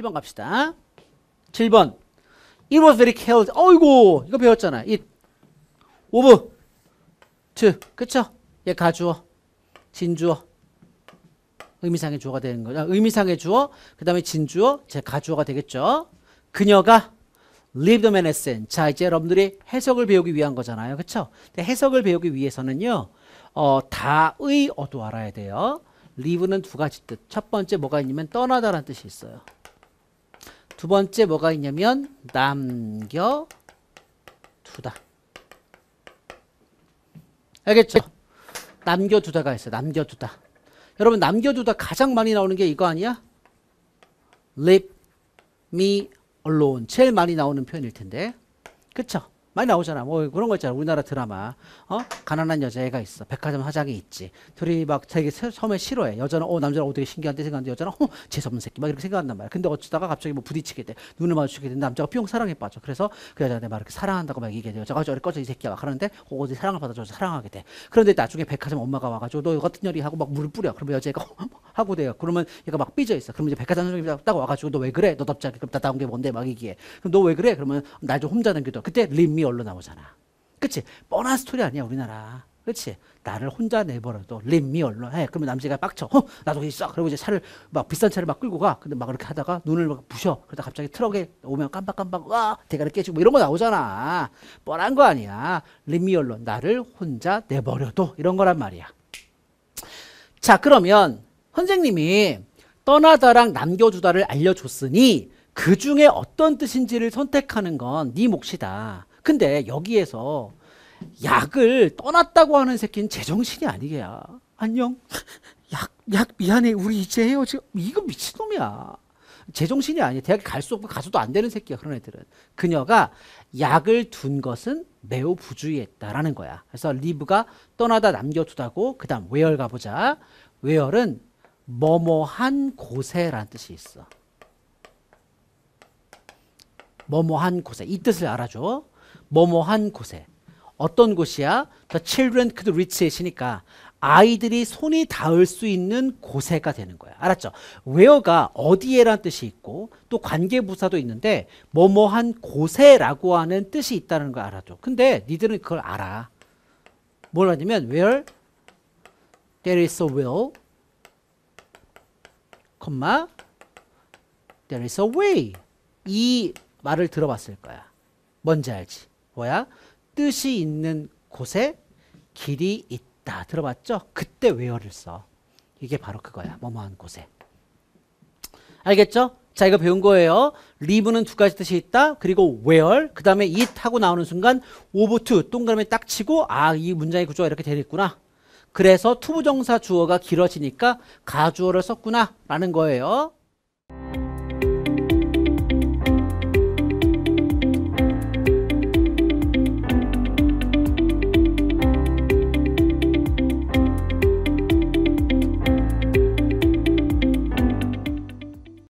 7번 갑시다. 7번. It was very cold. 어이고, 이거 배웠잖아. It. Of. To. 그쵸? 얘 가주어. 진주어. 의미상의 주어가 되는 거죠. 의미상의 주어. 그 다음에 진주어. 제 가주어가 되겠죠. 그녀가 lived on Manhattan. 자, 이제 여러분들이 해석을 배우기 위한 거잖아요. 그쵸? 근데 해석을 배우기 위해서는요. 다의 어도 알아야 돼요. live는 두 가지 뜻. 첫 번째 뭐가 있냐면 떠나다라는 뜻이 있어요. 두 번째 뭐가 있냐면 남겨두다. 알겠죠? 남겨두다가 있어요. 남겨두다. 여러분 남겨두다 가장 많이 나오는 게 이거 아니야? Leave me alone. 제일 많이 나오는 표현일 텐데. 그쵸? 많이 나오잖아. 뭐 그런 거 있잖아. 우리나라 드라마. 가난한 여자애가 있어. 백화점 사장이 있지. 둘이 막 되게 처음에 싫어해. 여자는 남자는 되게 신기한데 생각하는데 여자는 재수없는 새끼 막 이렇게 생각한단 말이야. 근데 어쩌다가 갑자기 뭐 부딪히게 돼. 눈을 마주치게 되는데 남자가 뿅 사랑에 빠져. 그래서 그 여자한테 막 이렇게 사랑한다고 막 얘기해. 여자가 저리 꺼져 이 새끼야 막 하는데 어디 사랑을 받아줘서 사랑하게 돼. 그런데 나중에 백화점 엄마가 와가지고 너 같은 년이 하고 막 물을 뿌려. 그러면 여자애가 하고 돼요. 그러면 얘가 막 삐져 있어. 그러면 이제 백화점 사장이 딱 와가지고 너 왜 그래? 너답지 않게 나다운 게 뭔데 막 얘기해. 그럼 너 왜 그래? 그러면 날 좀 혼자 남겨둬. 그때 림이 얼로 나오잖아. 그치? 뻔한 스토리 아니야 우리나라. 그치? 나를 혼자 내버려도 림미 얼로 해. 그러면 남자가 빡쳐. 나도 있어. 그리고 이제 차를 막 비싼 차를 막 끌고 가. 근데 막 그렇게 하다가 눈을 막 부셔. 그러다 갑자기 트럭에 오면 깜빡깜빡 와 대가리 깨지고 뭐 이런 거 나오잖아. 뻔한 거 아니야. 림미 얼로 나를 혼자 내버려도 이런 거란 말이야. 자 그러면 선생님이 떠나다랑 남겨두다를 알려줬으니 그 중에 어떤 뜻인지를 선택하는 건 네 몫이다. 근데 여기에서 약을 떠났다고 하는 새끼는 제정신이 아니게야. 안녕. 약 미안해. 우리 이제 헤어져. 이거 미친놈이야. 제정신이 아니야. 대학에 갈 수 없고 가서도 안 되는 새끼야. 그런 애들은. 그녀가 약을 둔 것은 매우 부주의했다라는 거야. 그래서 리브가 떠나다 남겨두다고 그 다음 where 가보자. where은 뭐뭐한 곳에라는 뜻이 있어. 뭐뭐한 곳에. 이 뜻을 알아줘. 뭐뭐한 곳에. 어떤 곳이야? The children could reach it이니까 아이들이 손이 닿을 수 있는 곳에가 되는 거야. 알았죠? where가 어디에란 뜻이 있고 또 관계부사도 있는데 뭐뭐한 곳에라고 하는 뜻이 있다는 걸 알아줘. 근데 니들은 그걸 알아. 뭘 하냐면 where there is a will, there is a way. 이 말을 들어봤을 거야. 뭔지 알지? 뭐야? 뜻이 있는 곳에 길이 있다. 들어봤죠? 그때 where를 써. 이게 바로 그거야. 뭐뭐한 곳에. 알겠죠? 자, 이거 배운 거예요. live는 두 가지 뜻이 있다. 그리고 where. 그 다음에 it 하고 나오는 순간 of to. 동그라미 딱 치고 아, 이 문장의 구조가 이렇게 되겠구나. 그래서 to 부정사 주어가 길어지니까 가주어를 썼구나. 라는 거예요.